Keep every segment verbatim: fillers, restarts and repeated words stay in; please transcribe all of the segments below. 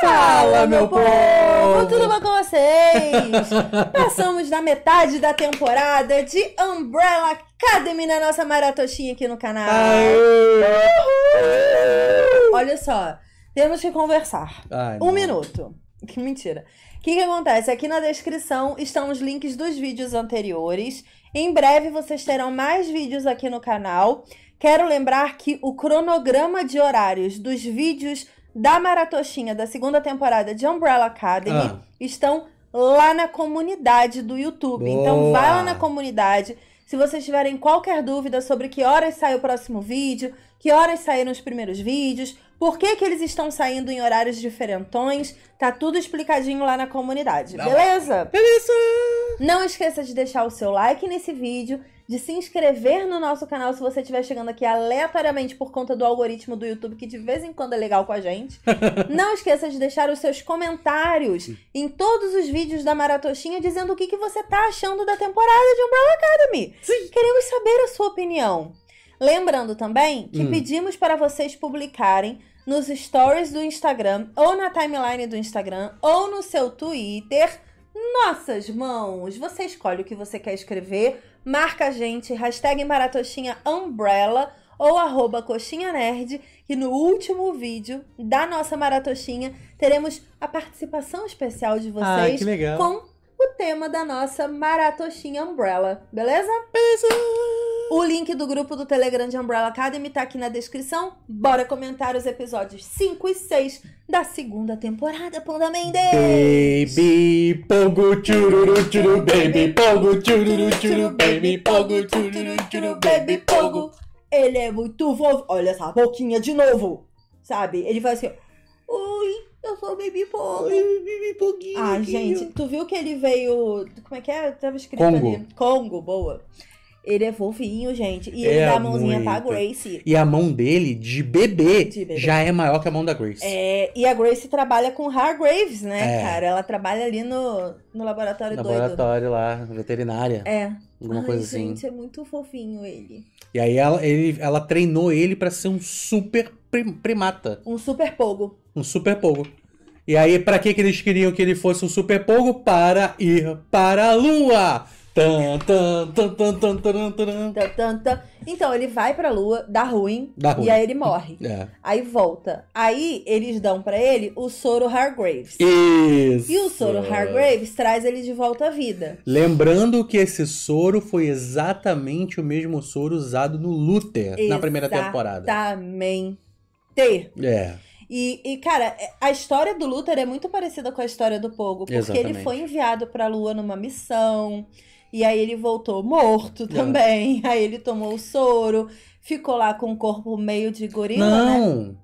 Fala, meu povo! Tudo bom com vocês? Passamos da metade da temporada de Umbrella Academy na nossa maratoxinha aqui no canal. Uhul. Olha só, temos que conversar. Ai, um não. minuto. Que mentira. O que, que acontece? Aqui na descrição estão os links dos vídeos anteriores. Em breve vocês terão mais vídeos aqui no canal. Quero lembrar que o cronograma de horários dos vídeos da Maratoxinha da segunda temporada de Umbrella Academy ah. estão lá na comunidade do YouTube. Boa. Então vai lá na comunidade. Se vocês tiverem qualquer dúvida sobre que horas sai o próximo vídeo, que horas saíram os primeiros vídeos, por que que eles estão saindo em horários diferentões, tá tudo explicadinho lá na comunidade. Não. Beleza? Beleza! Não esqueça de deixar o seu like nesse vídeo, de se inscrever no nosso canal se você estiver chegando aqui aleatoriamente por conta do algoritmo do YouTube, que de vez em quando é legal com a gente. Não esqueça de deixar os seus comentários em todos os vídeos da Maratoxinha dizendo o que, que você tá achando da temporada de Umbrella Academy. Sim. Queremos saber a sua opinião. Lembrando também que hum. pedimos para vocês publicarem nos stories do Instagram, ou na timeline do Instagram, ou no seu Twitter. Nossas mãos! Você escolhe o que você quer escrever, marca a gente, hashtag Maratoxinha Umbrella ou arroba coxinhanerd, que no último vídeo da nossa Maratoxinha teremos a participação especial de vocês. Ai, que legal. Com o tema da nossa Maratoxinha Umbrella, beleza? Beleza! O link do grupo do Telegram de Umbrella Academy tá aqui na descrição. Bora comentar os episódios cinco e seis da segunda temporada, Panda Mendes! Baby Pogo chururu churu baby Pogo chururu churu baby Pogo chururu churu baby Pogo. Ele é muito fofo. Olha essa boquinha de novo, sabe? Ele faz assim, oi, eu sou o Baby Pogo. Baby Poguinho. Ah, gente, tu viu que ele veio... Como é que é? Eu tava escrito Congo. ali. Congo, boa. Ele é fofinho, gente. E ele é dá a mãozinha muita. pra Grace. E a mão dele, de bebê, de bebê, já é maior que a mão da Grace. É, e a Grace trabalha com Hargreeves, né, é. cara? Ela trabalha ali no, no laboratório doido. Laboratório lá, veterinária. É. Alguma Ai, coisa gente, assim. É muito fofinho ele. E aí ela, ele, ela treinou ele pra ser um super primata. Um super pogo. Um super pogo. E aí, pra que que eles queriam que ele fosse um super pogo? Para ir para a lua! Tan, tan, tan, tan, tan, tan, tan. Tan, tan, tan. Então, ele vai pra lua, dá ruim, dá ruim, e aí ele morre. É. Aí volta. Aí, eles dão pra ele o soro Hargreeves. Isso! E o soro Hargreeves traz ele de volta à vida. Lembrando que esse soro foi exatamente o mesmo soro usado no Luther, exatamente. na primeira temporada. Exatamente. É. E, e, cara, a história do Luther é muito parecida com a história do Pogo. Porque exatamente. ele foi enviado pra lua numa missão... E aí ele voltou morto também. É. Aí ele tomou o soro. Ficou lá com o corpo meio de gorila, Não! Né?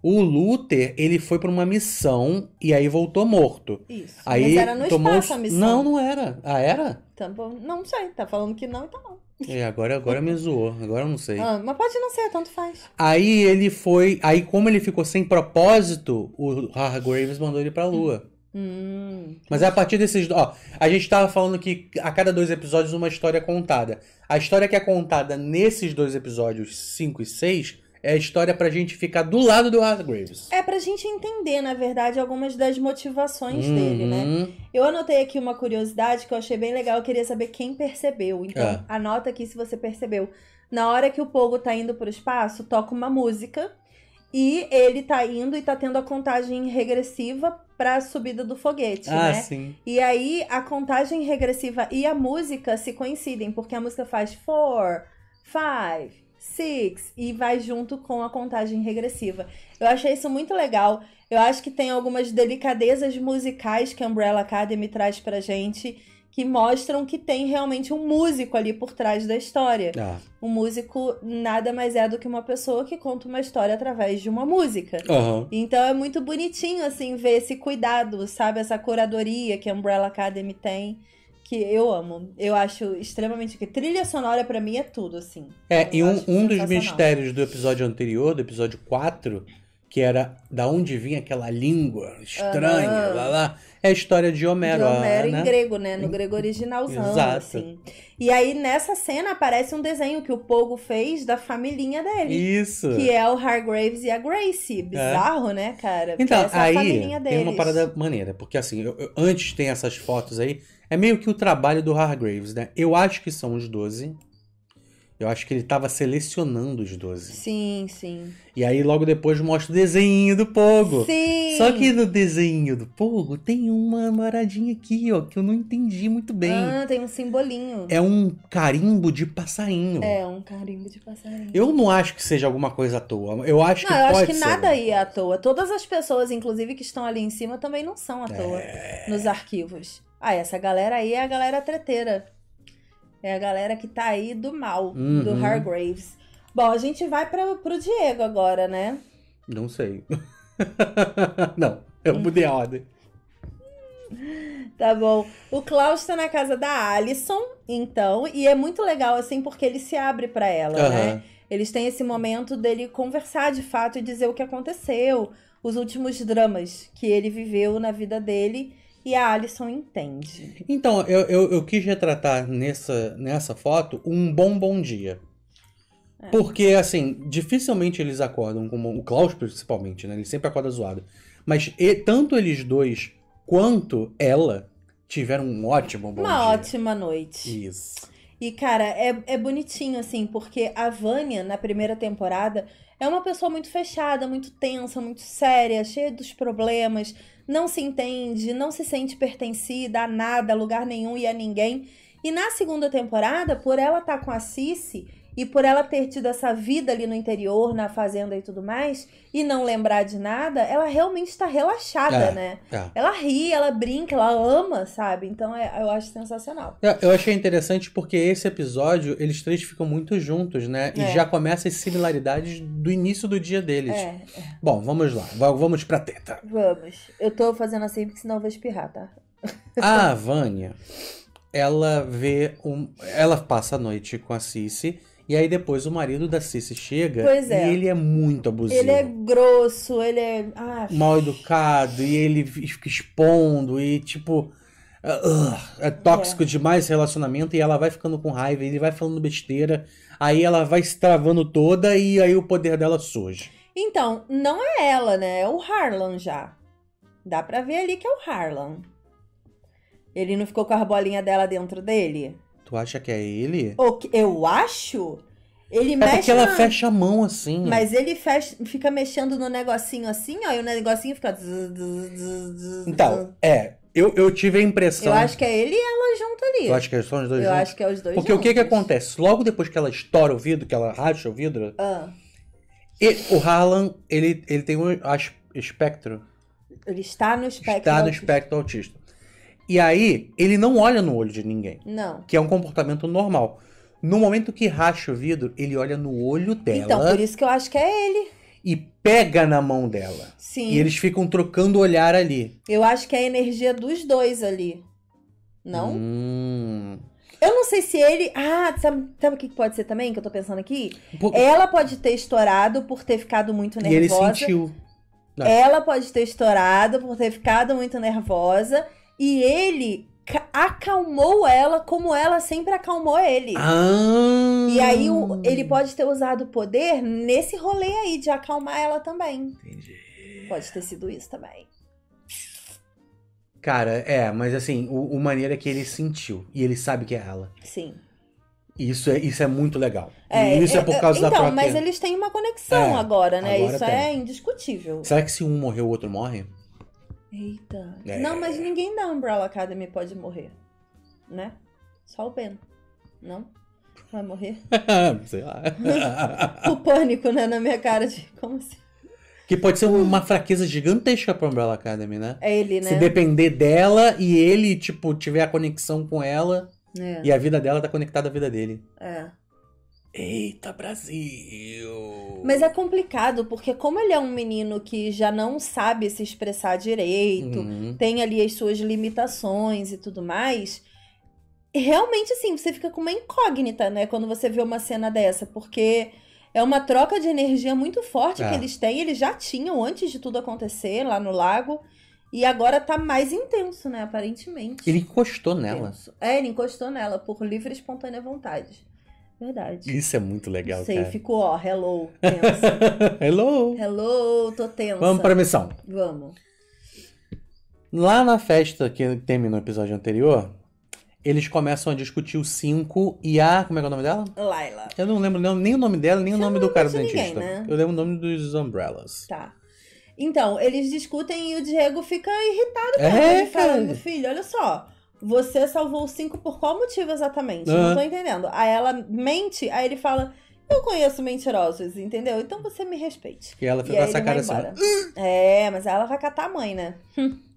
O Luther, ele foi pra uma missão e aí voltou morto. Isso. Aí Mas era no tomou... espaço a missão. Não, não era. Ah, era? Tampou... Não sei. Tá falando que não, então não. E agora, agora me zoou. Agora eu não sei. Ah, mas pode não ser, tanto faz. Aí ele foi... Aí como ele ficou sem propósito, o Hargreaves mandou ele pra lua. Hum. Hum, Mas é a partir desses... Ó, a gente tava falando que a cada dois episódios uma história é contada. A história que é contada nesses dois episódios cinco e seis é a história pra gente ficar do lado do Hargreaves. É pra gente entender, na verdade, algumas das motivações uhum. dele, né? Eu anotei aqui uma curiosidade que eu achei bem legal. Eu queria saber quem percebeu. Então, é. anota aqui se você percebeu. Na hora que o Pogo tá indo pro espaço, toca uma música... E ele tá indo e tá tendo a contagem regressiva pra subida do foguete, ah, né? Sim. E aí, a contagem regressiva e a música se coincidem, porque a música faz four, five, six e vai junto com a contagem regressiva. Eu achei isso muito legal. Eu acho que tem algumas delicadezas musicais que a Umbrella Academy traz pra gente, que mostram que tem realmente um músico ali por trás da história. Ah. Um músico nada mais é do que uma pessoa que conta uma história através de uma música. Uhum. Então é muito bonitinho, assim, ver esse cuidado, sabe? Essa curadoria que a Umbrella Academy tem que eu amo. Eu acho extremamente... Trilha sonora pra mim é tudo, assim. É, eu e um, um dos mistérios do episódio anterior, do episódio quatro, que era da onde vinha aquela língua estranha, uhum. lá, lá, é a história de Homero. De Homero, né? Em grego, né? No grego originalzão, exato. Assim. E aí, nessa cena, aparece um desenho que o Pogo fez da familhinha dele. Isso. Que é o Hargreeves e a Grace. Bizarro, é. Né, cara? Então, essa aí, é a familhinha deles. Tem uma parada maneira. Porque, assim, eu, eu, antes tem essas fotos aí. É meio que o trabalho do Hargreeves, né? Eu acho que são os doze. Eu acho que ele tava selecionando os doze. Sim, sim. E aí logo depois mostra o desenho do Pogo. Sim! Só que no desenho do Pogo tem uma maradinha aqui, ó, que eu não entendi muito bem. Ah, tem um simbolinho. É um carimbo de passarinho. É, um carimbo de passarinho. Eu não acho que seja alguma coisa à toa. Eu acho não, que eu pode acho que ser. Nada aí é à toa. Todas as pessoas, inclusive, que estão ali em cima também não são à toa é... nos arquivos. Ah, essa galera aí é a galera treteira. É a galera que tá aí do mal, uhum. do Hargreaves. Bom, a gente vai pra, pro Diego agora, né? Não sei. Não, eu mudei a ordem. Tá bom. O Klaus tá na casa da Allison, então. E é muito legal, assim, porque ele se abre pra ela, uhum. né? Eles têm esse momento dele conversar, de fato, e dizer o que aconteceu. Os últimos dramas que ele viveu na vida dele. E a Allison entende. Então, eu, eu, eu quis retratar nessa, nessa foto um bom bom dia. É. Porque, assim, dificilmente eles acordam, como o Klaus principalmente, né? Ele sempre acorda zoado. Mas e, tanto eles dois quanto ela tiveram um ótimo bom Uma dia. Uma ótima noite. Isso. E, cara, é, é bonitinho, assim, porque a Vanya, na primeira temporada, é uma pessoa muito fechada, muito tensa, muito séria, cheia dos problemas... Não se entende, não se sente pertencida a nada, a lugar nenhum e a ninguém. E na segunda temporada, por ela estar com a Sissy e por ela ter tido essa vida ali no interior, na fazenda e tudo mais, e não lembrar de nada, ela realmente está relaxada, é, né? É. Ela ri, ela brinca, ela ama, sabe? Então é, eu acho sensacional. É, eu achei interessante porque esse episódio, eles três ficam muito juntos, né? E é. já começam as similaridades do início do dia deles. É, é. Bom, vamos lá. Vamos pra teta. Vamos. Eu tô fazendo assim porque senão eu vou espirrar, tá? A Vanya, ela vê... Um... Ela passa a noite com a Sissy. E aí depois o marido da Sissy chega pois é. e ele é muito abusivo. Ele é grosso, ele é... Ah, mal educado, e ele fica expondo, e tipo... Uh, é tóxico é. demais esse relacionamento, e ela vai ficando com raiva, ele vai falando besteira, aí ela vai se travando toda, e aí o poder dela surge. Então, não é ela, né? É o Harlan já. Dá pra ver ali que é o Harlan. Ele não ficou com a bolinha dela dentro dele? Tu acha que é ele? Eu acho? Ele é mexe porque ela na... fecha a mão assim. Mas ele fecha, fica mexendo no negocinho assim, ó. E o negocinho fica... Então, é. Eu, eu tive a impressão... Eu acho que é ele e ela junto ali. Eu acho que são os dois eu juntos. Eu acho que é os dois porque juntos. Porque o que que acontece? Logo depois que ela estoura o vidro, que ela racha o vidro... Ah. Ele, o Harlan, ele, ele tem um espectro. Ele está no espectro Está no espectro autista. autista. E aí, ele não olha no olho de ninguém. Não. Que é um comportamento normal. No momento que racha o vidro, ele olha no olho dela. Então, por isso que eu acho que é ele. E pega na mão dela. Sim. E eles ficam trocando olhar ali. Eu acho que é a energia dos dois ali. Não? Hum... Eu não sei se ele... Ah, sabe, sabe o que pode ser também, que eu tô pensando aqui? Por... Ela pode ter estourado por ter ficado muito nervosa. E ele sentiu. Não. Ela pode ter estourado por ter ficado muito nervosa... E ele acalmou ela como ela sempre acalmou ele. Ah. E aí o, ele pode ter usado o poder nesse rolê aí de acalmar ela também. Entendi. Pode ter sido isso também. Cara, é, mas assim, o, o maneira que ele sentiu. E ele sabe que é ela. Sim. Isso é, isso é muito legal. É, isso é, é por causa então, da própria... Então, mas eles têm uma conexão é, agora, né? Agora isso tem. É indiscutível. Será que se um morrer, o outro morre? Eita. É. Não, mas ninguém da Umbrella Academy pode morrer, né? Só o Ben, não? Vai morrer? Sei lá. O pânico, né? Na minha cara de... Como assim? Que pode ser uma fraqueza gigantesca pra Umbrella Academy, né? É ele, né? Se depender dela e ele, tipo, tiver a conexão com ela é. e a vida dela tá conectada à vida dele. É. Eita, Brasil! Mas é complicado, porque como ele é um menino que já não sabe se expressar direito, uhum. tem ali as suas limitações e tudo mais, realmente, assim, você fica com uma incógnita, né? Quando você vê uma cena dessa, porque é uma troca de energia muito forte é. que eles têm. Eles já tinham antes de tudo acontecer lá no lago. E agora tá mais intenso, né? Aparentemente. Ele encostou nela. É, ele encostou nela por livre e espontânea vontade. Verdade. Isso é muito legal, Não sei, cara. Sei, ficou, ó, hello, tensa. hello. Hello, tô tensa. Vamos pra missão. Vamos. Lá na festa que terminou o episódio anterior, eles começam a discutir o Cinco e a... Como é que é o nome dela? Laila. Eu não lembro nem o nome dela, nem Você o nome do cara do dentista. Ninguém, né? Eu lembro o nome dos Umbrellas. Tá. Então, eles discutem e o Diego fica irritado com é, ele, falando, filho, olha só, você salvou o Cinco por qual motivo exatamente? Uhum. Não tô entendendo. Aí ela mente, aí ele fala, eu conheço mentirosos, entendeu? Então você me respeite. E ela fica com essa cara assim. É, mas ela vai catar a mãe, né?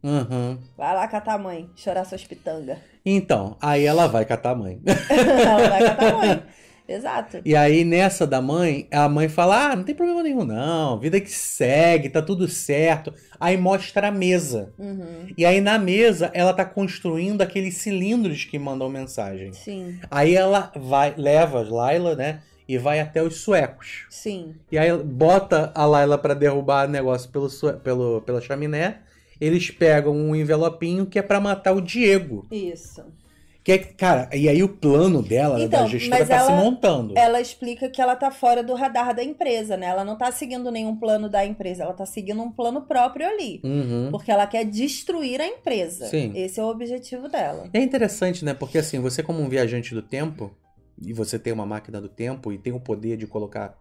Uhum. Vai lá catar a mãe, chorar suas pitangas. Então, aí ela vai catar a mãe. ela vai catar a mãe. Exato. E aí, nessa da mãe, a mãe fala, ah, não tem problema nenhum, não. Vida que segue, tá tudo certo. Aí mostra a mesa. Uhum. E aí, na mesa, ela tá construindo aqueles cilindros que mandam mensagem. Sim. Aí ela vai, leva a Laila, né? E vai até os suecos. Sim. E aí, bota a Laila pra derrubar o negócio pelo, pelo, pela chaminé. Eles pegam um envelopinho que é pra matar o Diego. Isso. Que, cara, e aí o plano dela, então, da gestora, tá ela, se montando. Ela explica que ela tá fora do radar da empresa, né? Ela não tá seguindo nenhum plano da empresa, ela tá seguindo um plano próprio ali. Uhum. Porque ela quer destruir a empresa. Sim. Esse é o objetivo dela. É interessante, né? Porque assim, você como um viajante do tempo, e você tem uma máquina do tempo, e tem o poder de colocar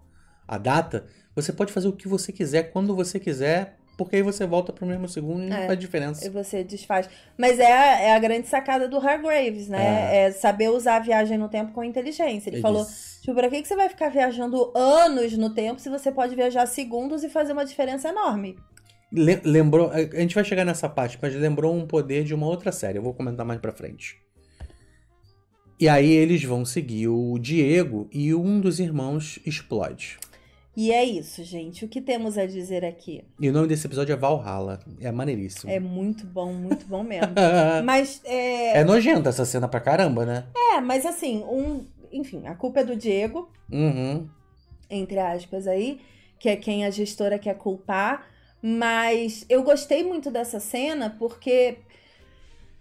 a data, você pode fazer o que você quiser, quando você quiser... Porque aí você volta pro mesmo segundo e não é, faz diferença. E você desfaz. Mas é a, é a grande sacada do Hargreeves, né? É. é saber usar a viagem no tempo com inteligência. Ele, Ele falou, disse... tipo, pra que você vai ficar viajando anos no tempo se você pode viajar segundos e fazer uma diferença enorme? Lembrou... A gente vai chegar nessa parte, mas lembrou um poder de uma outra série. Eu vou comentar mais pra frente. E aí eles vão seguir o Diego e um dos irmãos explode. E é isso, gente. O que temos a dizer aqui? E o nome desse episódio é Valhalla. É maneiríssimo. É muito bom, muito bom mesmo. Mas é... É nojenta essa cena pra caramba, né? É, mas assim, um... enfim, a culpa é do Diego. Uhum. Entre aspas aí. Que é quem a gestora quer culpar. Mas eu gostei muito dessa cena porque...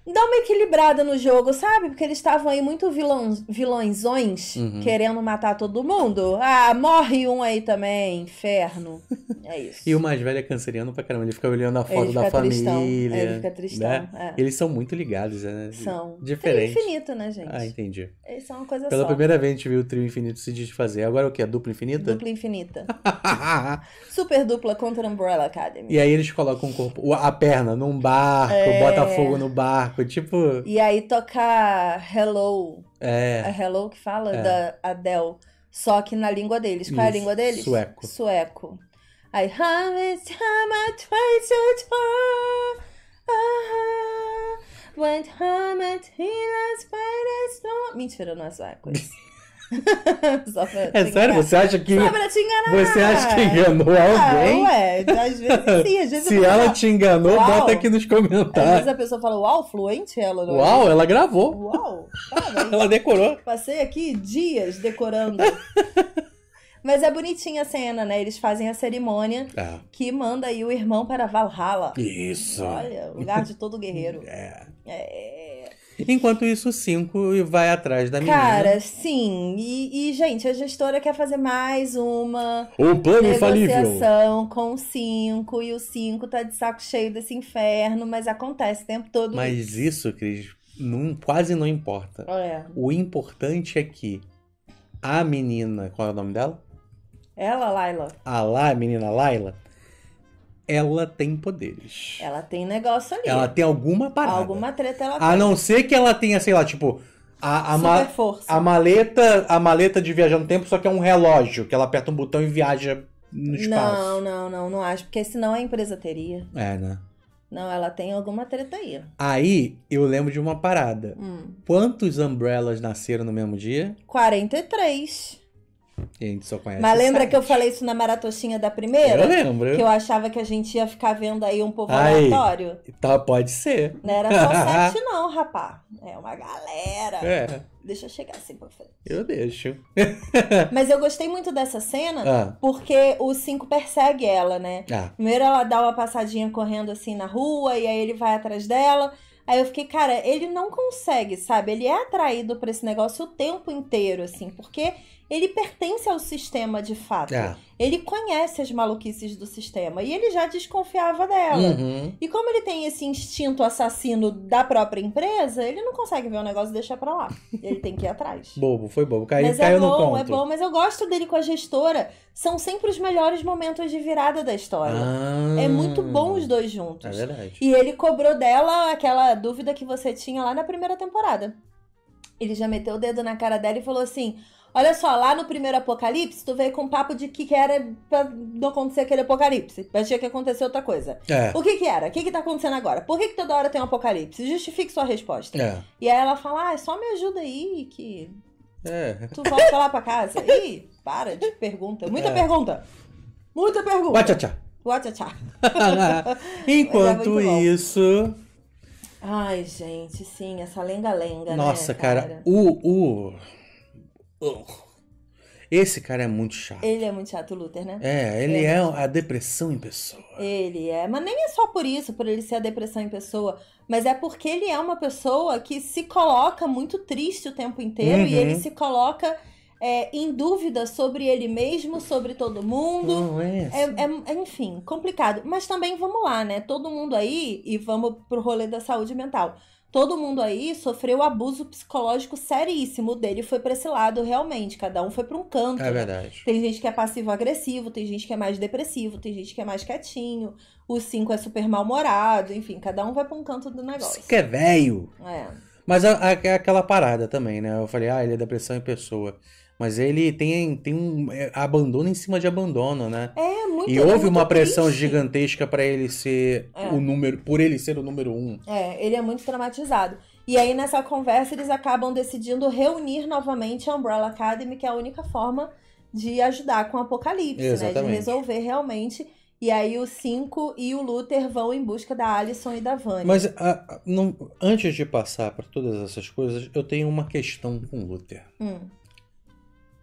Dá uma equilibrada no jogo, sabe? Porque eles estavam aí muito vilão, vilõezões, uhum. querendo matar todo mundo. Ah, morre um aí também, inferno. É isso. E o mais velho é canceriano pra caramba. Ele fica olhando a foto da tristão. família. Ele fica tristão, né? é. Eles são muito ligados, né? São. Diferente. Trio infinito, né, gente? Ah, entendi. Eles são uma coisa Pela só. Pela primeira vez a gente viu o trio infinito se desfazer. Agora o que? A dupla infinita? Dupla infinita. Super dupla contra a Umbrella Academy. E aí eles colocam o corpo, a perna num barco, é... bota fogo no barco. Tipo... E aí tocar Hello. É. A Hello que fala é. da Adele. Só que na língua deles. Qual é a língua deles? Sueco. Sueco. Aí... Mentira, não é sueco. Só pra é sério? Você acha que... Só pra te enganar. Você acha que enganou alguém? Ah, ué, às vezes sim. Às vezes Se ela falar, te enganou, uau. Bota aqui nos comentários. Às vezes a pessoa fala, uau, fluente ela. Não uau, é? Ela gravou. Uau, parabéns. Ela decorou. Passei aqui dias decorando. Mas é bonitinha a cena, né? Eles fazem a cerimônia é. que manda aí o irmão para Valhalla. Isso. Olha, lugar de todo guerreiro. É. É... Enquanto isso, o Cinco vai atrás da menina. Cara, sim. E, e, gente, a gestora quer fazer mais uma um plano negociação com o Cinco. E o Cinco tá de saco cheio desse inferno, mas acontece o tempo todo. Mas isso, Cris, não, quase não importa. É. O importante é que a menina... Qual é o nome dela? Ela, Laila. A, lá, a menina Laila... Ela tem poderes. Ela tem negócio ali. Ela tem alguma parada. Alguma treta ela tem. A não ser que ela tenha, sei lá, tipo... A, a, ma a maleta a maleta de viajar no tempo, só que é um relógio. Que ela aperta um botão e viaja no espaço. Não, não, não. Não acho. Porque senão a empresa teria. É, né? Não, ela tem alguma treta aí. Aí, eu lembro de uma parada. Hum. Quantos Umbrellas nasceram no mesmo dia? quarenta e três. E a gente só conhece. Mas lembra site. que eu falei isso na Maratoxinha da primeira? Eu lembro. Que eu achava que a gente ia ficar vendo aí um povo aleatório. Tá, pode ser. Não era só sete não, rapá. É uma galera. É. Deixa eu chegar assim pra frente. Eu deixo. Mas eu gostei muito dessa cena ah. porque o Cinco persegue ela, né? Ah. Primeiro ela dá uma passadinha correndo assim na rua e aí ele vai atrás dela. Aí eu fiquei, cara, ele não consegue, sabe? Ele é atraído pra esse negócio o tempo inteiro, assim, porque ele pertence ao sistema de fato. É. Ele conhece as maluquices do sistema e ele já desconfiava dela. Uhum. E como ele tem esse instinto assassino da própria empresa, ele não consegue ver o negócio e deixar pra lá. Ele tem que ir atrás. Bobo, foi bobo. Caiu, mas caiu é bom, no ponto. É bom, mas eu gosto dele com a gestora. São sempre os melhores momentos de virada da história. Ah, é muito bom os dois juntos. É verdade. E ele cobrou dela aquela dúvida que você tinha lá na primeira temporada. Ele já meteu o dedo na cara dela e falou assim... Olha só, lá no primeiro apocalipse, tu veio com um papo de que, que era pra não acontecer aquele apocalipse. Pra achar que aconteceu outra coisa. É. O que que era? O que que tá acontecendo agora? Por que que toda hora tem um apocalipse? Justifique sua resposta. É. E aí ela fala, ah, só me ajuda aí que é. tu volta lá pra casa. Ih, para de pergunta. Muita é. pergunta. Muita pergunta. Uá-tchá-tchá. Uá-tchá-tchá. Enquanto é isso... Ai, gente, sim, essa lenga-lenga, Nossa, né, cara? cara, o... o... Esse cara é muito chato. Ele é muito chato, o Luther, né? É, ele é, é a depressão em pessoa. Ele é, mas nem é só por isso, por ele ser a depressão em pessoa, mas é porque ele é uma pessoa que se coloca muito triste o tempo inteiro. Uhum. E ele se coloca é, em dúvida sobre ele mesmo, sobre todo mundo. Não é, é, é, enfim, complicado. Mas também vamos lá, né? Todo mundo aí, e vamos pro rolê da saúde mental. Todo mundo aí sofreu abuso psicológico seríssimo. O dele foi pra esse lado, realmente. Cada um foi pra um canto. É verdade. Tem gente que é passivo-agressivo, tem gente que é mais depressivo, tem gente que é mais quietinho. O Cinco é super mal-humorado. Enfim, cada um vai pra um canto do negócio. Cinco é velho. É. Mas é aquela parada também, né? Eu falei, ah, ele é depressão em pessoa. Mas ele tem, tem um abandono em cima de abandono, né? É, muito E houve é muito uma pressão triste. gigantesca pra ele ser é. o número... Por ele ser o número um. É, ele é muito traumatizado. E aí, nessa conversa, eles acabam decidindo reunir novamente a Umbrella Academy, que é a única forma de ajudar com o apocalipse, Exatamente. né? De resolver realmente... E aí o Cinco e o Luther vão em busca da Allison e da Vanya. Mas a, a, não, antes de passar para todas essas coisas, eu tenho uma questão com o Luther. Hum.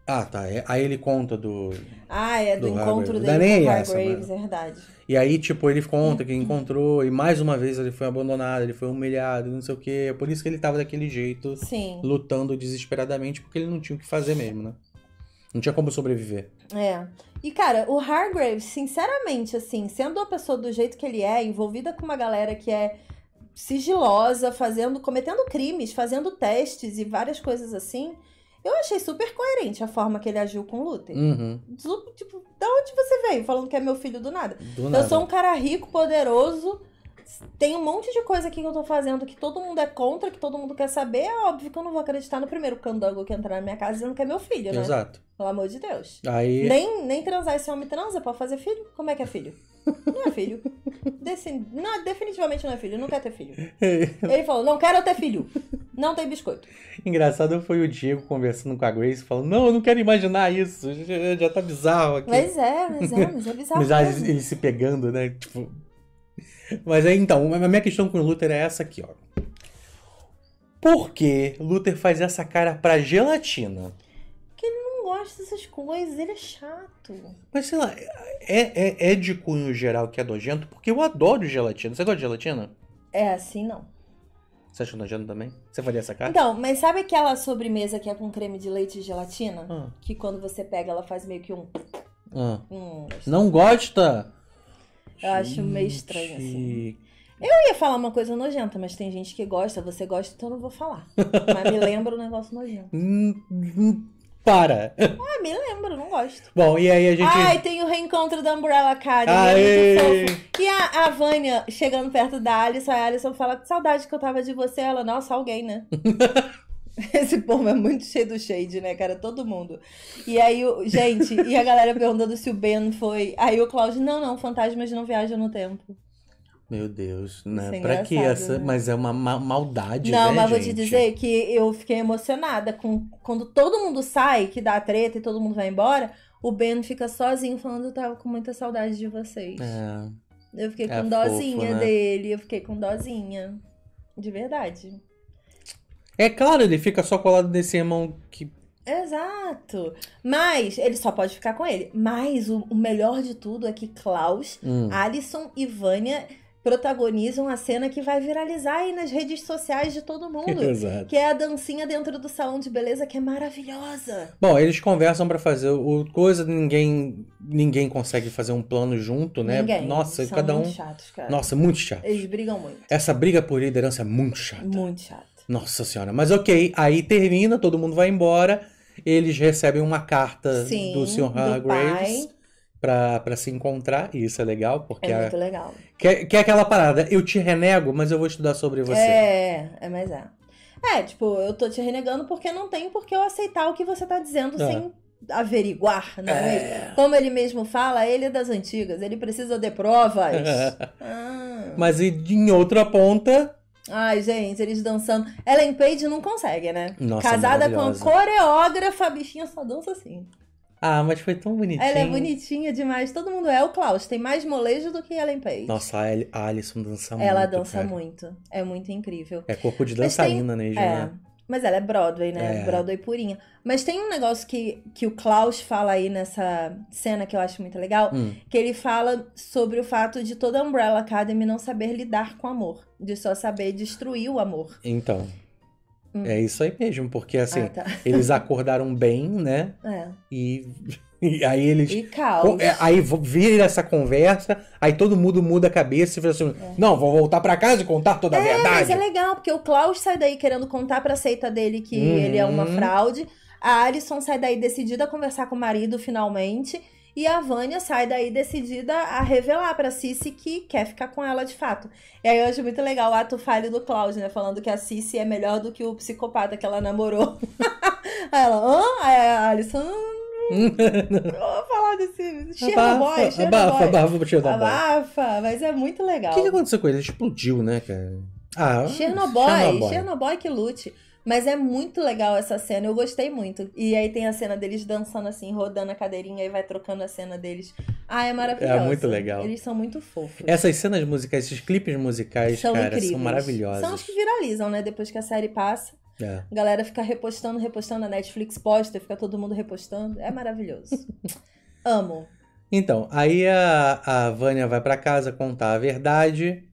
Ah, tá. É, aí ele conta do... Ah, é do, do encontro Hargreeves. dele com o Hargreeves, é verdade. E aí, tipo, ele conta que encontrou e mais uma vez ele foi abandonado, ele foi humilhado, não sei o quê. Por isso que ele tava daquele jeito, Sim. lutando desesperadamente, porque ele não tinha o que fazer mesmo, né? Não tinha como sobreviver. É. E, cara, o Hargreeves, sinceramente, assim, sendo uma pessoa do jeito que ele é, envolvida com uma galera que é sigilosa, fazendo, cometendo crimes, fazendo testes e várias coisas assim, eu achei super coerente a forma que ele agiu com o Luther. Uhum. Tipo, da onde você veio? Falando que é meu filho do nada. Do nada. Eu sou um cara rico, poderoso, tem um monte de coisa aqui que eu tô fazendo que todo mundo é contra, que todo mundo quer saber. É óbvio que eu não vou acreditar no primeiro candango que entrar na minha casa dizendo que é meu filho, né? Exato. Pelo amor de Deus. Aí... Nem, nem transar, esse homem transa pra fazer filho? Como é que é filho? Não é filho. Desse... Não, definitivamente não é filho, não quer ter filho. Ele falou, não quero ter filho. Não tem biscoito. Engraçado foi o Diego conversando com a Grace, falando, não, eu não quero imaginar isso, já, já tá bizarro aqui. Mas é, mas é, mas é bizarro. Mas já ele se pegando, né, tipo... Mas aí, então, a minha questão com o Luther é essa aqui, ó. Por que Luther faz essa cara pra gelatina? Porque ele não gosta dessas coisas, ele é chato. Mas, sei lá, é, é, é de cunho geral que é nojento, porque eu adoro gelatina. Você gosta de gelatina? É, assim não. Você acha nojento também? Você faria essa cara? Então, mas sabe aquela sobremesa que é com creme de leite e gelatina? Ah. Que quando você pega, ela faz meio que um... Ah. um... Não gosta? Eu acho meio estranho, assim. Eu ia falar uma coisa nojenta, mas tem gente que gosta. Você gosta, então eu não vou falar. Mas me lembra um negócio nojento. Para! Ah, me lembro, não gosto. Bom, e aí a gente... Ai, tem o reencontro da Umbrella Academy. Aê! E a, a Vanya chegando perto da Allison, a Allison fala, que saudade que eu tava de você. Ela, nossa, alguém, né? Esse povo é muito cheio do shade, né, cara? Todo mundo. E aí, o... gente, e a galera perguntando se o Ben foi... Aí o Klaus, não, não, fantasmas não viajam no tempo. Meu Deus, né? Pra que essa? Né? Mas é uma ma maldade, não, né, mas vou gente? te dizer que eu fiquei emocionada com quando todo mundo sai, que dá treta e todo mundo vai embora, o Ben fica sozinho falando, eu tava com muita saudade de vocês. É. Eu fiquei com é dozinha fofo, né? dele, eu fiquei com dozinha. De verdade. É claro, ele fica só colado nesse irmão que... Exato. Mas ele só pode ficar com ele. Mas o, o melhor de tudo é que Klaus, hum. Allison e Vanya... protagonizam a cena que vai viralizar aí nas redes sociais de todo mundo. Exato. Que é a dancinha dentro do salão de beleza, que é maravilhosa. Bom, eles conversam pra fazer o coisa, ninguém ninguém consegue fazer um plano junto, né? Ninguém. Nossa, São cada um... muito chatos, cara. Nossa, muito chato. Eles brigam muito. Essa briga por liderança é muito chata. Muito chata. Nossa senhora. Mas ok, aí termina, todo mundo vai embora, eles recebem uma carta Sim, do senhor Hargreeves. Pra, pra se encontrar, e isso é legal, porque... É muito a... legal. Que, que é aquela parada, eu te renego, mas eu vou estudar sobre você. É, é, mas é. É, tipo, eu tô te renegando porque não tem por que eu aceitar o que você tá dizendo é. sem averiguar, né? É. Ele, como ele mesmo fala, ele é das antigas, ele precisa de provas. ah. Mas e em outra ponta... Ai, gente, eles dançando. Ellen Page não consegue, né? Nossa, casada com a coreógrafa, a bichinha só dança assim. Ah, mas foi tão bonitinha. Ela é bonitinha demais. Todo mundo é. O Klaus tem mais molejo do que Ellen Page. Nossa, a Allison dança muito. Ela dança cara. muito. É muito incrível. É corpo de dançarina, tem... né, é. Mas ela é Broadway, né? É. Broadway purinha. Mas tem um negócio que, que o Klaus fala aí nessa cena que eu acho muito legal. Hum. Que ele fala sobre o fato de toda a Umbrella Academy não saber lidar com o amor. De só saber destruir o amor. Então... Hum. É isso aí mesmo, porque assim, ah, tá. eles acordaram bem, né? É. E, e aí eles... E caos. Aí vira essa conversa, aí todo mundo muda a cabeça e fala assim, é. não, vou voltar pra casa e contar toda a é, verdade. Mas é legal, porque o Klaus sai daí querendo contar pra seita dele que uhum. ele é uma fraude, a Allison sai daí decidida a conversar com o marido finalmente, e a Vanya sai daí decidida a revelar pra Sissy que quer ficar com ela de fato. E aí eu acho muito legal o ato falho do Klaus, né? Falando que a Sissy é melhor do que o psicopata que ela namorou. Aí ela, hã? Aí a Allison... vou falar desse... Chernobyl, Chernobyl. Abafa, abafa, Chernobyl. Abafa, mas é muito legal. O que, que aconteceu com ele? Explodiu, né, cara? Ah, Chernobyl, Chernobyl, Chernobyl que lute. Mas é muito legal essa cena, eu gostei muito. E aí tem a cena deles dançando assim, rodando a cadeirinha e vai trocando a cena deles. Ah, é maravilhoso. É muito legal. Eles são muito fofos. Essas cenas musicais, esses clipes musicais, são cara, incríveis. São maravilhosos. São os que viralizam, né? Depois que a série passa. É. A galera fica repostando, repostando. A Netflix posta, fica todo mundo repostando. É maravilhoso. Amo. Então, aí a, a Vanya vai pra casa contar a verdade.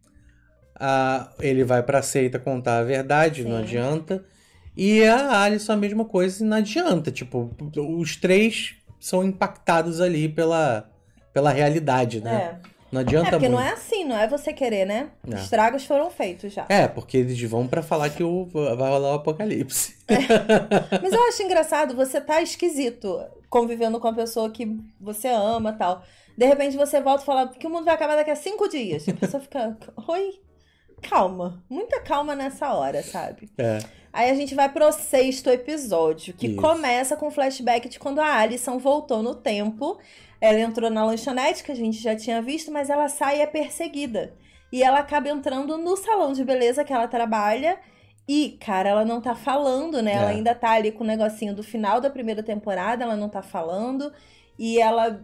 A, ele vai pra seita contar a verdade, Sim. não adianta. E a Allison a mesma coisa e não adianta. Tipo, os três são impactados ali pela, pela realidade, né? É. Não adianta muito. É, porque muito. não é assim, não é você querer, né? É. Os estragos foram feitos já. É, porque eles vão pra falar que o, vai rolar o apocalipse. É. Mas eu acho engraçado, você tá esquisito convivendo com a pessoa que você ama e tal. De repente você volta e fala que o mundo vai acabar daqui a cinco dias. A pessoa fica, oi? Calma, muita calma nessa hora, sabe? É. Aí a gente vai pro sexto episódio, que Isso. começa com o flashback de quando a Allison voltou no tempo. Ela entrou na lanchonete, que a gente já tinha visto, mas ela sai e é perseguida. E ela acaba entrando no salão de beleza que ela trabalha. E, cara, ela não tá falando, né? É. Ela ainda tá ali com o negocinho do final da primeira temporada, ela não tá falando. E ela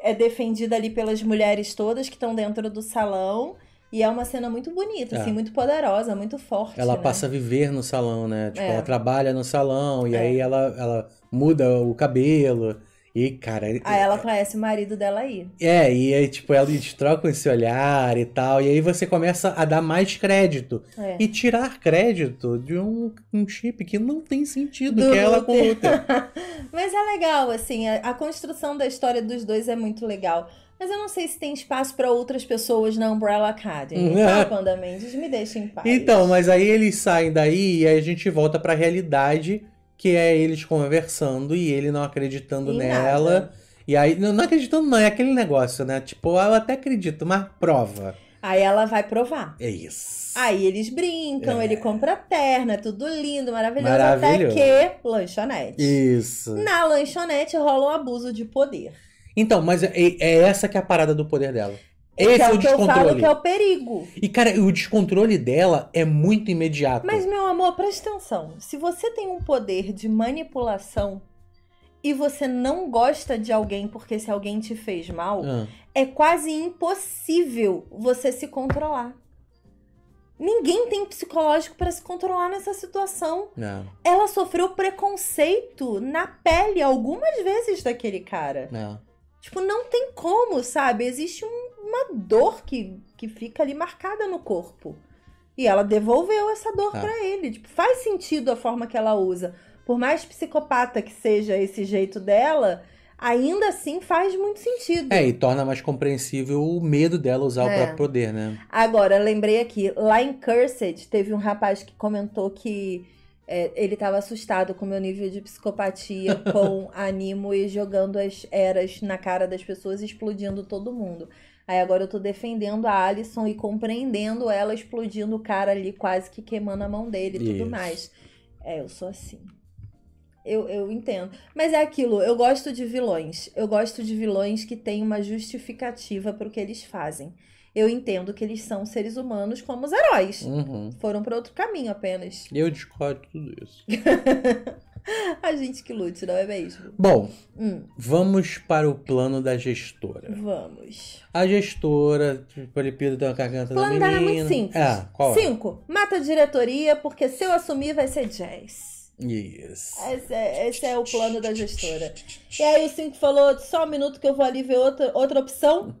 é defendida ali pelas mulheres todas que estão dentro do salão. E é uma cena muito bonita, é. assim, muito poderosa, muito forte. Ela né? passa a viver no salão, né? Tipo, é. ela trabalha no salão e é. aí ela, ela muda o cabelo. E, cara... Aí ela conhece o marido dela aí. É, e aí, tipo, eles trocam esse olhar e tal. E aí você começa a dar mais crédito. É. E tirar crédito de um, um chip que não tem sentido, Do que é ela com o Luther. Mas é legal, assim, a, a construção da história dos dois é muito legal. Mas eu não sei se tem espaço para outras pessoas na Umbrella Academy, tá, Panda Mendes? Me deixa em paz. Então, mas aí eles saem daí e aí a gente volta para a realidade, que é eles conversando e ele não acreditando em nela. Nada. E aí, não, não acreditando não, é aquele negócio, né? Tipo, eu até acredito, mas prova. Aí ela vai provar. É isso. Aí eles brincam, é. ele compra a terna, tudo lindo, maravilhoso. Maravilhoso. Até que lanchonete. Isso. Na lanchonete rola um abuso de poder. Então, mas é, é essa que é a parada do poder dela. Esse que é o, é o que descontrole. Eu falo que é o perigo. E, cara, o descontrole dela é muito imediato. Mas, meu amor, presta atenção. Se você tem um poder de manipulação e você não gosta de alguém porque se alguém te fez mal, ah. é quase impossível você se controlar. Ninguém tem psicológico para se controlar nessa situação. Não. Ela sofreu preconceito na pele algumas vezes daquele cara. Não. Tipo, não tem como, sabe? Existe um uma dor que, que fica ali marcada no corpo. E ela devolveu essa dor ah. pra ele. Tipo, faz sentido a forma que ela usa. Por mais psicopata que seja esse jeito dela, ainda assim faz muito sentido. É, e torna mais compreensível o medo dela usar é. o próprio poder, né? Agora, lembrei aqui, lá em Cursed, teve um rapaz que comentou que é, ele tava assustado com o meu nível de psicopatia, com animo e jogando as eras na cara das pessoas e explodindo todo mundo. Aí agora eu tô defendendo a Allison e compreendendo ela explodindo o cara ali, quase que queimando a mão dele e tudo mais. É, eu sou assim. Eu, eu entendo. Mas é aquilo, eu gosto de vilões. Eu gosto de vilões que têm uma justificativa pro que eles fazem. Eu entendo que eles são seres humanos como os heróis. Uhum. Foram pra outro caminho apenas. Eu discordo de tudo isso. A gente que lute, não é mesmo? Bom, hum. vamos para o plano da gestora. Vamos. A gestora, Polipido tem uma garganta da menina. O plano dela é muito simples. Ah, qual é? Cinco, mata a diretoria, porque se eu assumir vai ser Jazz. Yes. Esse é, esse é o plano da gestora. E aí o Cinco falou, só um minuto que eu vou ali ver outra, outra opção.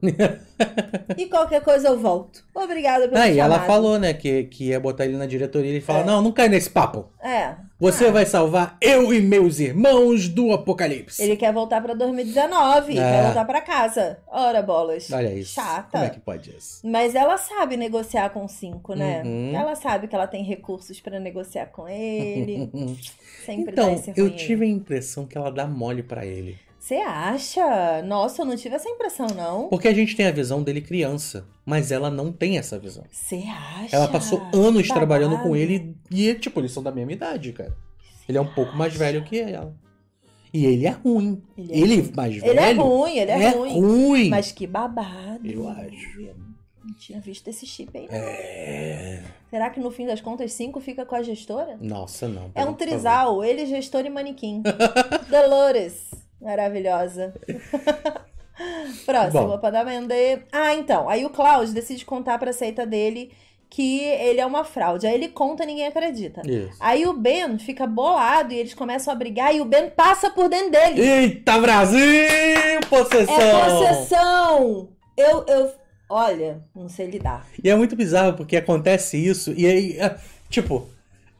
E qualquer coisa eu volto. Obrigada pelo chamado. E ela falou, né, que, que ia botar ele na diretoria. Ele fala, é. não, não cai nesse papo. É. Você ah. vai salvar eu e meus irmãos do apocalipse. Ele quer voltar pra dois mil e dezenove. É. Quer voltar pra casa. Ora, bolas. Olha isso. Chata. Como é que pode isso? Mas ela sabe negociar com o Cinco, né? Uhum. Ela sabe que ela tem recursos pra negociar com ele. Sempre então, dá esse ruim. Eu tive a impressão que ela dá mole pra ele. Você acha? Nossa, eu não tive essa impressão, não. Porque a gente tem a visão dele criança, mas ela não tem essa visão. Você acha? Ela passou anos trabalhando com ele e, tipo, eles são da mesma idade, cara. Ele é um pouco mais velho que ela. E ele é ruim. Ele, é ele ruim. mais velho... Ele é ruim, ele é, é ruim. ruim. Mas que babado. Eu acho. Não tinha visto esse chip aí, não. É... Será que no fim das contas, Cinco fica com a gestora? Nossa, não. É um trisal. Ele, gestora e manequim. Dolores. Maravilhosa. Próximo, pra dar vender. Ah, então. Aí o Klaus decide contar pra seita dele que ele é uma fraude. Aí ele conta e ninguém acredita. Isso. Aí o Ben fica bolado e eles começam a brigar e o Ben passa por dentro dele. Eita, Brasil! Possessão! É possessão! Eu, eu... Olha, não sei lidar. E é muito bizarro porque acontece isso e aí... É, tipo...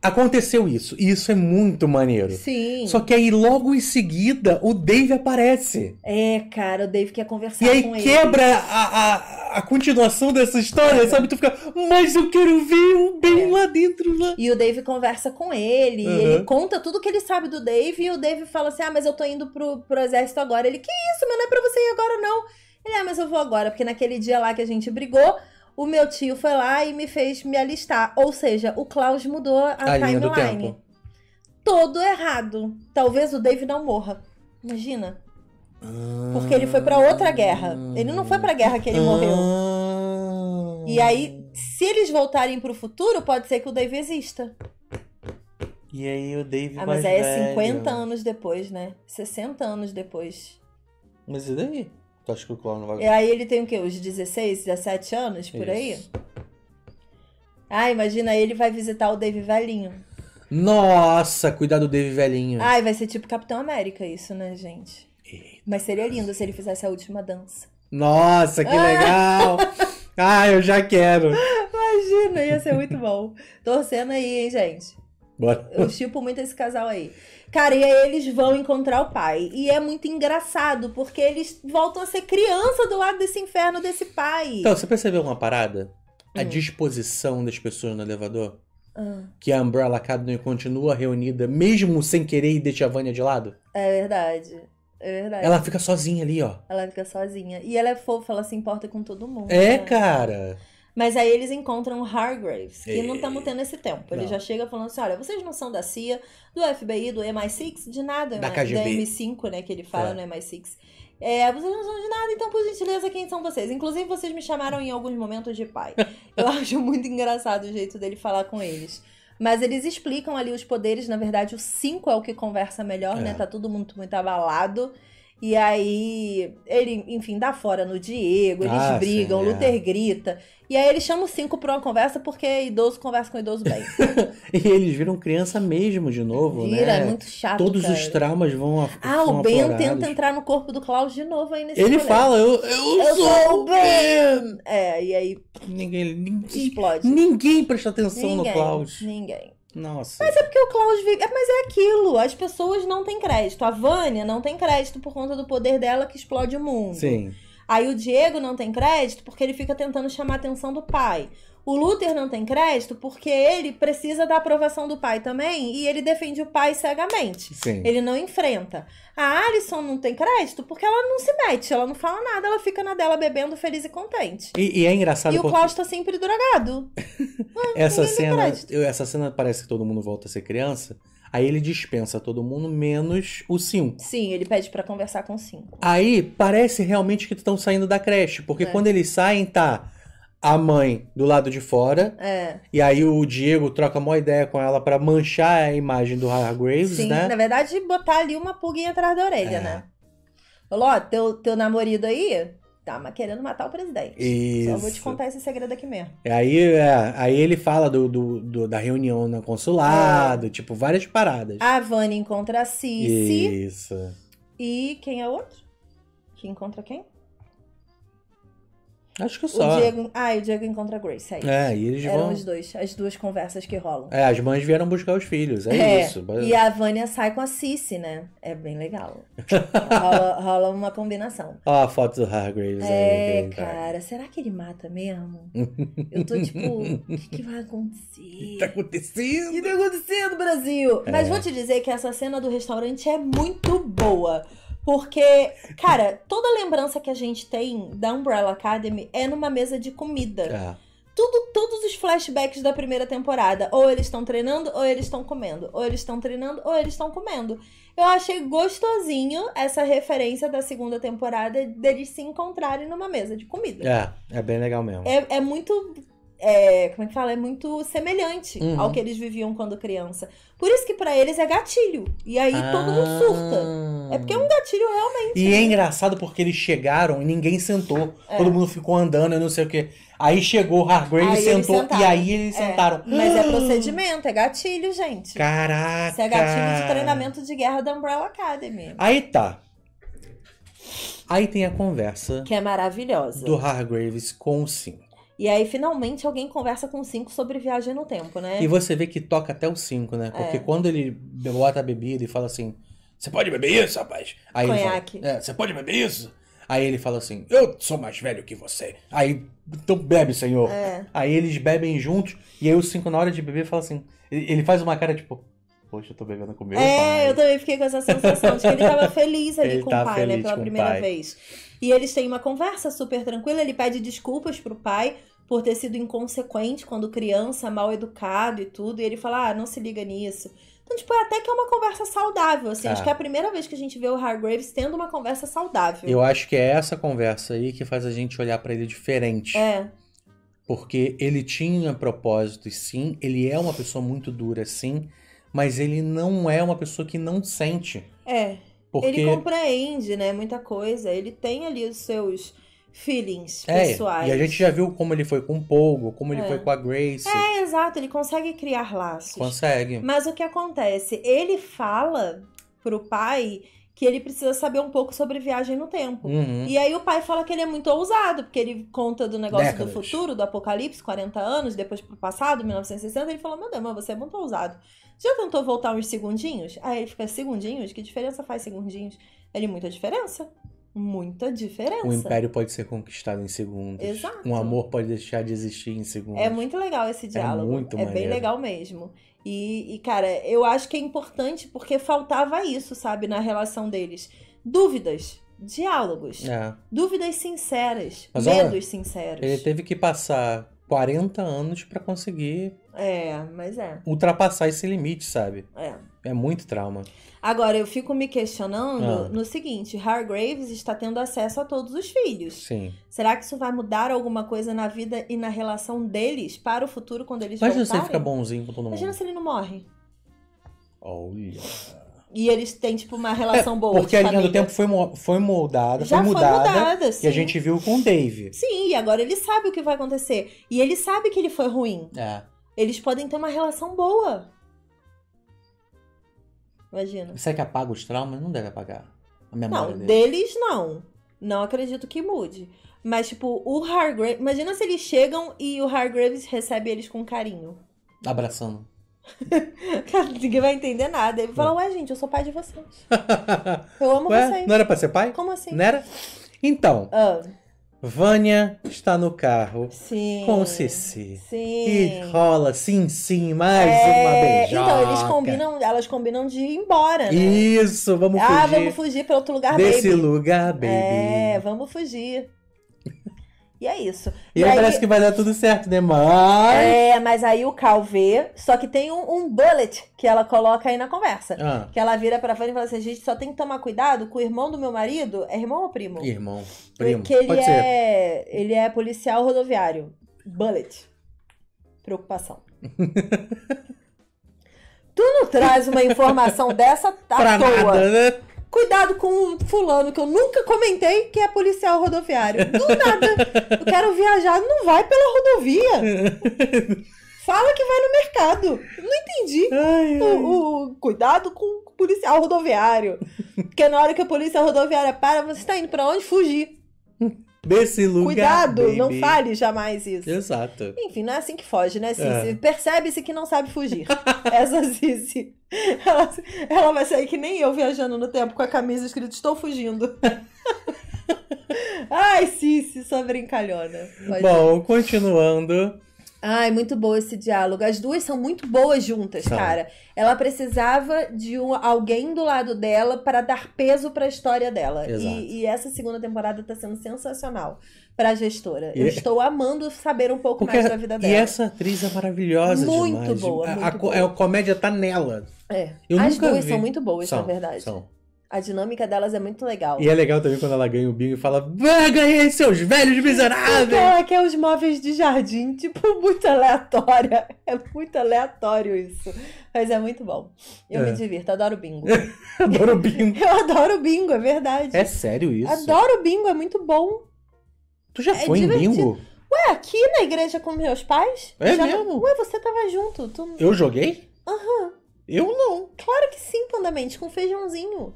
Aconteceu isso, e isso é muito maneiro. Sim. Só que aí, logo em seguida, o Dave aparece. É, cara, o Dave quer conversar com ele. E aí quebra a, a, a continuação dessa história, é. sabe? Tu fica, mas eu quero ver o Ben é. lá dentro. Lá. E o Dave conversa com ele, uhum. e ele conta tudo que ele sabe do Dave, e o Dave fala assim, ah, mas eu tô indo pro, pro exército agora. Ele, que isso, mas não é pra você ir agora, não. Ele, ah, mas eu vou agora, porque naquele dia lá que a gente brigou, o meu tio foi lá e me fez me alistar. Ou seja, o Klaus mudou a, a timeline. Todo errado. Talvez o Dave não morra. Imagina. Ah, porque ele foi pra outra guerra. Ele não foi pra guerra que ele ah, morreu. E aí, se eles voltarem pro futuro, pode ser que o Dave exista. E aí o Dave ah, mais mas aí é cinquenta velho. Anos depois, né? sessenta anos depois. Mas e daí? Tu acha que o Klaus não vai... E aí ele tem o quê? Os dezesseis, dezessete anos, por Isso. aí? Ah, imagina, ele vai visitar o Dave velhinho. Nossa, cuidado do Dave velhinho. Ai, vai ser tipo Capitão América isso, né, gente? Eita. Mas seria lindo se ele fizesse a última dança. Nossa, que ah. legal! Ah, eu já quero! Imagina, ia ser muito bom. Torcendo aí, hein, gente? Bora. Eu tipo muito esse casal aí. Cara, e aí eles vão encontrar o pai. E é muito engraçado, porque eles voltam a ser criança do lado desse inferno desse pai. Então, você percebeu uma parada? Hum. A disposição das pessoas no elevador? Ah. Que a Umbrella Academy continua reunida, mesmo sem querer, e deixa a Vanya de lado? É verdade. É verdade. Ela fica sozinha ali, ó. Ela fica sozinha. E ela é fofa, ela se importa com todo mundo. É, né? Cara... Mas aí eles encontram o Hargreeves, que e... não estamos tendo esse tempo. Ele não. já chega falando assim, olha, vocês não são da C I A, do F B I, do M I seis, de nada. Da, da M I cinco, né, que ele fala é. no M I seis. É, vocês não são de nada, então, por gentileza, quem são vocês? Inclusive, vocês me chamaram em alguns momentos de pai. Eu acho muito engraçado o jeito dele falar com eles. Mas eles explicam ali os poderes. Na verdade, o cinco é o que conversa melhor, é. né? Tá todo mundo muito abalado. E aí, ele, enfim, dá fora no Diego, eles ah, brigam, sim, o Luther é. grita. E aí ele chama o cinco pra uma conversa, porque idoso conversa com idoso bem. E eles viram criança mesmo de novo, Vira, né? Vira, é muito chato, Todos cara. os traumas vão aflorados. Ah, o Ben aplorados. tenta entrar no corpo do Klaus de novo aí nesse Ele rolê. fala, eu, eu, eu sou o Ben! É, e aí... Ninguém, ninguém explode. Ninguém presta atenção ninguém, no Klaus. Ninguém. Nossa. Mas é porque o Klaus vive... Mas é aquilo, as pessoas não têm crédito. A Vanya não tem crédito por conta do poder dela que explode o mundo. Sim. Aí o Diego não tem crédito porque ele fica tentando chamar a atenção do pai. O Luther não tem crédito porque ele precisa da aprovação do pai também e ele defende o pai cegamente. Sim. Ele não enfrenta. A Allison não tem crédito porque ela não se mete, ela não fala nada, ela fica na dela bebendo feliz e contente. E, e é engraçado E porque... o Klaus tá sempre drogado. Hum, essa, cena, eu, essa cena parece que todo mundo volta a ser criança. Aí ele dispensa todo mundo, menos o cinco. Sim, ele pede pra conversar com o cinco. Aí parece realmente que estão saindo da creche, porque é. quando eles saem, tá... A mãe do lado de fora. É. E aí o Diego troca uma ideia com ela pra manchar a imagem do Hargreeves, Sim, né? Sim, na verdade, botar ali uma pulguinha atrás da orelha, é. né? Falou, ó, teu, teu namorado aí tá querendo matar o presidente. Isso. Só vou te contar esse segredo aqui mesmo. E aí, é, aí ele fala do, do, do, da reunião no consulado, é. tipo, várias paradas. A Vanya encontra a Sissy. Isso. E quem é o outro? Que encontra quem? Acho que só. O Diego... Ah, e o Diego encontra a Grace, é isso. É, e eles Eram vão... os dois, as duas conversas que rolam. É, as mães vieram buscar os filhos, é, é. isso. Mas... E a Vanya sai com a Sissy, né? É bem legal. rola, rola uma combinação. Ó a foto do Hargreeves é, aí. É, cara, será que ele mata mesmo? Eu tô tipo, o que, que vai acontecer? O que tá acontecendo? O que tá acontecendo, Brasil? É. Mas vou te dizer que essa cena do restaurante é muito boa. Porque, cara, toda lembrança que a gente tem da Umbrella Academy é numa mesa de comida. É. Tudo, todos os flashbacks da primeira temporada. Ou eles estão treinando, ou eles estão comendo. Ou eles estão treinando, ou eles estão comendo. Eu achei gostosinho essa referência da segunda temporada deles se encontrarem numa mesa de comida. É, é bem legal mesmo. É, é muito... É, como é que fala? É muito semelhante uhum. ao que eles viviam quando criança. Por isso que pra eles é gatilho. E aí ah. todo mundo surta. É porque é um gatilho realmente. E né? é engraçado porque eles chegaram e ninguém sentou. É. Todo mundo ficou andando, eu não sei o quê. Aí chegou o Hargreeves, sentou e aí eles é. sentaram. Mas é procedimento, é gatilho, gente. Caraca! Isso é gatilho de treinamento de guerra da Umbrella Academy. Aí tá. Aí tem a conversa. Que é maravilhosa. Do Hargreeves com o cinco. E aí, finalmente, alguém conversa com o cinco sobre viagem no tempo, né? E você vê que toca até o cinco, né? Porque é. quando ele bota a bebida e fala assim, você pode beber isso, rapaz? Aí Conhaque. Ele fala, você é, pode beber isso? Aí ele fala assim, eu sou mais velho que você. Aí, então bebe, senhor. É. Aí eles bebem juntos. E aí o cinco, na hora de beber, fala assim... Ele faz uma cara, tipo... Poxa, eu tô bebendo com meu é, pai. É, eu também fiquei com essa sensação de que ele tava feliz ali ele com tá o pai, né? Pela primeira pai. vez. E eles têm uma conversa super tranquila. Ele pede desculpas pro pai... por ter sido inconsequente quando criança, mal educado e tudo. E ele fala, ah, não se liga nisso. Então, tipo, até que é uma conversa saudável, assim. É. Acho que é a primeira vez que a gente vê o Hargreeves tendo uma conversa saudável. Eu acho que é essa conversa aí que faz a gente olhar pra ele diferente. É. Porque ele tinha propósitos, sim. Ele é uma pessoa muito dura, sim. Mas ele não é uma pessoa que não sente. É. Porque... Ele compreende, né, muita coisa. Ele tem ali os seus... feelings é, pessoais. E a gente já viu como ele foi com o Pogo, como é. ele foi com a Grace. É, exato. Ele consegue criar laços. Consegue. Mas o que acontece? Ele fala pro pai que ele precisa saber um pouco sobre viagem no tempo. Uhum. E aí o pai fala que ele é muito ousado, porque ele conta do negócio Décadas. do futuro, do apocalipse, quarenta anos, depois pro passado, mil novecentos e sessenta, ele falou, meu Deus, mas você é muito ousado. Já tentou voltar uns segundinhos? Aí ele fica, segundinhos? Que diferença faz segundinhos? Ele, muita diferença. Muita diferença. Um império pode ser conquistado em segundos. Exato. Um amor pode deixar de existir em segundos. É muito legal esse diálogo. É muito maneiro. É bem legal mesmo. E, e, cara, eu acho que é importante porque faltava isso, sabe, na relação deles. Dúvidas, diálogos, é. dúvidas sinceras, Mas, medos olha, sinceros. Ele teve que passar... quarenta anos pra conseguir... É, mas é. Ultrapassar esse limite, sabe? É. É muito trauma. Agora, eu fico me questionando ah. no seguinte, Hargreaves está tendo acesso a todos os filhos. Sim. Será que isso vai mudar alguma coisa na vida e na relação deles para o futuro, quando eles Imagina voltarem? Imagina se ele fica bonzinho com todo mundo. Imagina se ele não morre. Olha... E eles têm, tipo, uma relação é, boa. Porque a linha do tempo foi, foi moldada, Já foi mudada. Foi mudada, sim. E a gente viu com o Dave. Sim, e agora ele sabe o que vai acontecer. E ele sabe que ele foi ruim. É. Eles podem ter uma relação boa. Imagina. Será que apaga os traumas? Não deve apagar a memória deles. Não, deles não. Não acredito que mude. Mas, tipo, o Hargreaves... Imagina se eles chegam e o Hargreaves recebe eles com carinho. Abraçando. Cara, ninguém vai entender nada. Ele fala, ué, gente, eu sou pai de vocês. Eu amo ué, vocês. Não era pra ser pai? Como assim? Não era? Então, ah. Vanya está no carro sim, com o Sissy. Sim. E rola, sim, sim, mais é... uma beijoca. Então, eles combinam, elas combinam de ir embora, né? Isso, vamos fugir. Ah, vamos fugir pra outro lugar, Desse baby. Desse lugar, baby. É, vamos fugir. E é isso. E, e aí, aí parece que vai dar tudo certo, né, mas... É, mas aí o Cal vê, só que tem um, um bullet que ela coloca aí na conversa. Ah. Que ela vira pra Vânia e fala assim, a gente só tem que tomar cuidado com o irmão do meu marido. É irmão ou primo? Irmão. Primo. Porque ele Pode é, ser. Ele é policial rodoviário. Bullet. Preocupação. Tu não traz uma informação dessa à pra toa. Nada, né? Cuidado com o fulano, que eu nunca comentei, que é policial rodoviário. Do nada. Eu quero viajar. Não vai pela rodovia. Fala que vai no mercado. Não entendi. Ai, ai. O, o, cuidado com o policial rodoviário. Porque na hora que a polícia rodoviária para, você está indo para onde? Fugir. Desse lugar, Cuidado, baby. Não fale jamais isso. Exato. Enfim, não é assim que foge, né, Sissy? É. Percebe-se que não sabe fugir. Essa Sissy. Ela, ela vai sair que nem eu viajando no tempo com a camisa escrita Estou Fugindo. Ai, Sissy, sua brincalhona. Pode Bom, ir. Continuando... Ai, muito bom esse diálogo. As duas são muito boas juntas, são. Cara. Ela precisava de um, alguém do lado dela para dar peso para a história dela. E, e essa segunda temporada tá sendo sensacional para a gestora. E... Eu estou amando saber um pouco Porque mais da vida dela. E essa atriz é maravilhosa muito demais. Boa, muito a, a, boa. A comédia tá nela. É. Eu As nunca duas vi. São muito boas, são, na verdade. São. A dinâmica delas é muito legal. E é legal também quando ela ganha o bingo e fala ah, ganhei seus velhos miseráveis! Então, ela quer os móveis de jardim, tipo, muito aleatória. É muito aleatório isso. Mas é muito bom. Eu é. me divirto, adoro bingo. Adoro bingo. Eu adoro bingo, é verdade. É sério isso? Adoro bingo, é muito bom. Tu já foi é em bingo? Ué, aqui na igreja com meus pais? É já... mesmo? Ué, você tava junto. Tu... Eu joguei? Aham. Uhum. Eu não. Claro que sim, Pandamente, com feijãozinho.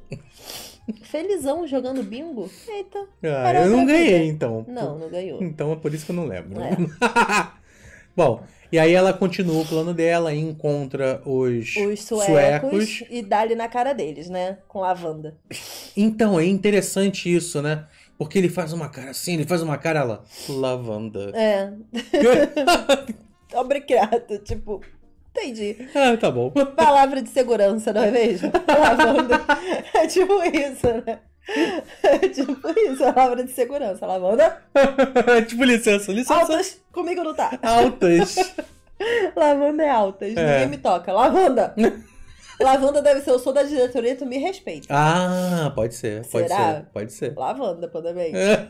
Felizão jogando bingo. Eita. Ah, eu não ganhei, vida. então. Não, não ganhou. Então é por isso que eu não lembro. É. Bom, e aí ela continua o plano dela e encontra os, os suecos, suecos. E dá-lhe na cara deles, né? Com lavanda. Então, é interessante isso, né? Porque ele faz uma cara assim, ele faz uma cara lá. Lavanda. É. Obrigado, tipo... Entendi. Ah, tá bom. Palavra de segurança, não é mesmo? Lavanda. É tipo isso, né? É tipo isso, palavra de segurança. Lavanda. É tipo licença, licença. Altas, comigo não tá. Altas. Lavanda é altas, é. Ninguém me toca. Lavanda. Lavanda deve ser, eu sou da diretoria, tu me respeita. Ah, pode ser, pode Será? ser, pode ser. Lavanda, também. É.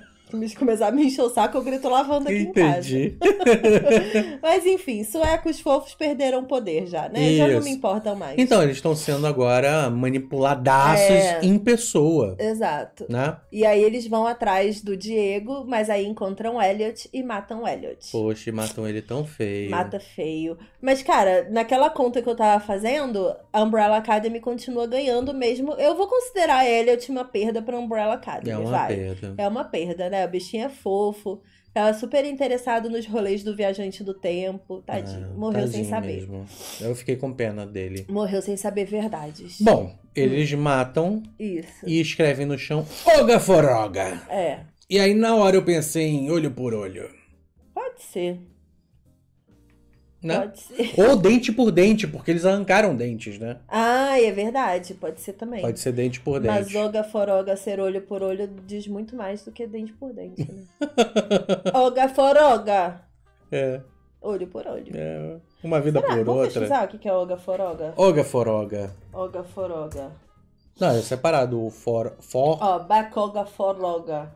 Começar a me encher o saco, eu grito lavanda aqui Entendi. em casa. Mas enfim, suecos fofos perderam o poder já, né? Isso. Já não me importam mais. Então, eles estão sendo agora manipuladaços é... em pessoa. Exato. Né? E aí eles vão atrás do Diego, mas aí encontram Elliot e matam Elliot. Poxa, e matam ele tão feio. Mata feio. Mas cara, naquela conta que eu tava fazendo, a Umbrella Academy continua ganhando mesmo. Eu vou considerar Elliot uma perda pra Umbrella Academy, É uma vai. perda. É uma perda, né? O bichinho é fofo, tava super interessado nos rolês do Viajante do Tempo, tadinho, ah, morreu tadinho sem saber. Mesmo. Eu fiquei com pena dele. Morreu sem saber verdades. Bom, eles hum. matam Isso. e escrevem no chão Oga For Oga. É. E aí na hora eu pensei em olho por olho. Pode ser. Né? Pode ser. Ou dente por dente, porque eles arrancaram dentes, né? Ah, é verdade. Pode ser também. Pode ser dente por dente. Mas Oga For Oga ser olho por olho diz muito mais do que dente por dente, né? Oga For Oga. É. Olho por olho. É, uma vida Será? por Vamos outra. Vamos pesquisar o que é Oga For Oga? Oga For Oga. Oga For Oga. Não, é separado. O for... for... Ó, oh, back Oga For Oga.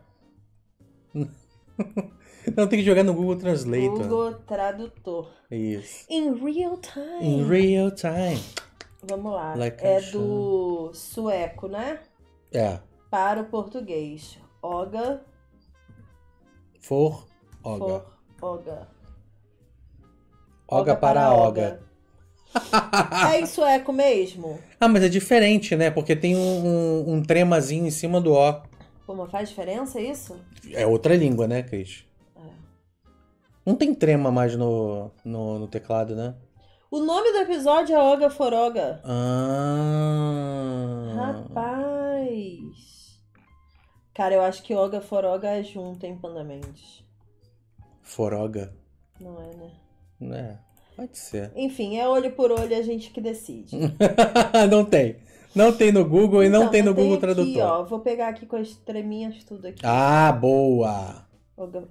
Não, tem que jogar no Google Translate. Google Tradutor. Isso. In real time. In real time. Vamos lá. Like é do sueco, né? É. Para o português. Oga. For Oga. For Oga. Oga para Oga. É em sueco mesmo? Ah, mas é diferente, né? Porque tem um, um, um tremazinho em cima do O. Pô, mas faz diferença isso? É outra língua, né, Cris? É. Não tem trema mais no, no, no teclado, né? O nome do episódio é Oga For Oga. Ah. Rapaz. Cara, eu acho que Oga For Oga é junto em Pandamendes. For Oga? Não é, né? Não é. Pode ser. Enfim, é olho por olho a gente que decide. Não tem. Não tem no Google e então, não tem no Google aqui, Tradutor. Ó, vou pegar aqui com as treminhas tudo aqui. Ah, boa!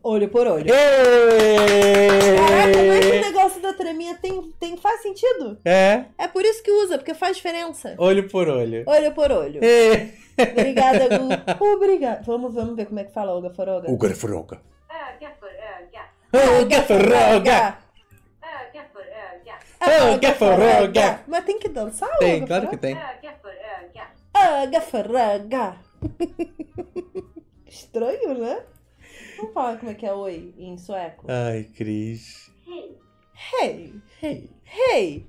Olho por olho. Êêêê! Caraca, mas o negócio da treminha tem, tem, faz sentido? É. É por isso que usa, porque faz diferença. Olho por olho. Olho por olho. Êêêê! Obrigada, Google. Obrigada. Vamos, vamos ver como é que fala Oga For Oga. Oga For Oga. Oga For Oga. Oga For Oga. Oga For Oga. Mas tem que dançar, Oga? Tem, claro que tem. Oga For Oga. Oga For Oga. Estranho, né? Vamos falar como é que é oi em sueco. Ai, Cris. Hey. Hey. Hey. Hey.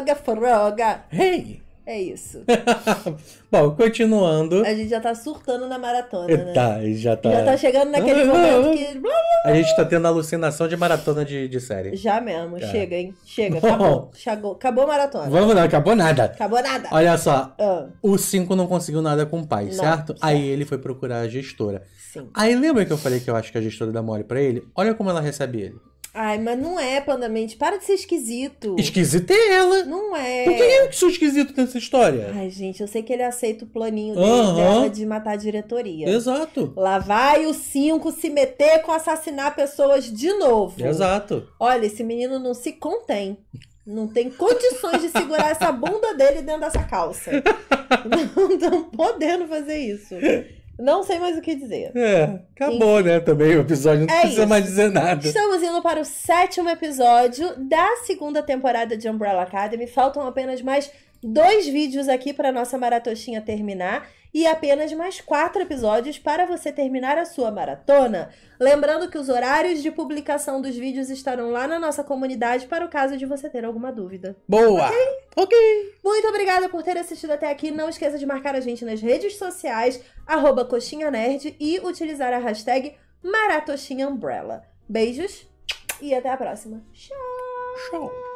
Oga For Oga. Hey. É isso. Bom, continuando. A gente já tá surtando na maratona, né? Tá, já tá. Já tá chegando naquele momento que... A gente tá tendo alucinação de maratona de, de série. Já mesmo. Tá. Chega, hein? Chega. Bom, acabou. Chegou. Acabou a maratona. Vamos lá. Acabou nada. Acabou nada. Olha só. Ah. O Cinco não conseguiu nada com o pai, não, certo? certo? Aí ele foi procurar a gestora. Sim. Aí lembra que eu falei que eu acho que a gestora dá mole pra ele? Olha como ela recebe ele. Ai, mas não é, Pandamente. Para de ser esquisito. Esquisita é ela. Não é. Por que eu que sou esquisito nessa história? Ai, gente, eu sei que ele aceita o planinho dele, uhum. dela de matar a diretoria. Exato. Lá vai o Cinco se meter com assassinar pessoas de novo. Exato. Olha, esse menino não se contém. Não tem condições de segurar essa bunda dele dentro dessa calça. Não estão podendo fazer isso. Não sei mais o que dizer. É, acabou, Enfim. né? Também o episódio não é precisa isso. mais dizer nada. Estamos indo para o sétimo episódio da segunda temporada de Umbrella Academy. Faltam apenas mais dois vídeos aqui para nossa maratoxinha terminar. E apenas mais quatro episódios para você terminar a sua maratona. Lembrando que os horários de publicação dos vídeos estarão lá na nossa comunidade para o caso de você ter alguma dúvida. Boa! Ok? Ok! Muito obrigada por ter assistido até aqui. Não esqueça de marcar a gente nas redes sociais, arroba coxinhanerd, e utilizar a hashtag maratoxinhaumbrella. Beijos e até a próxima. Tchau! Tchau!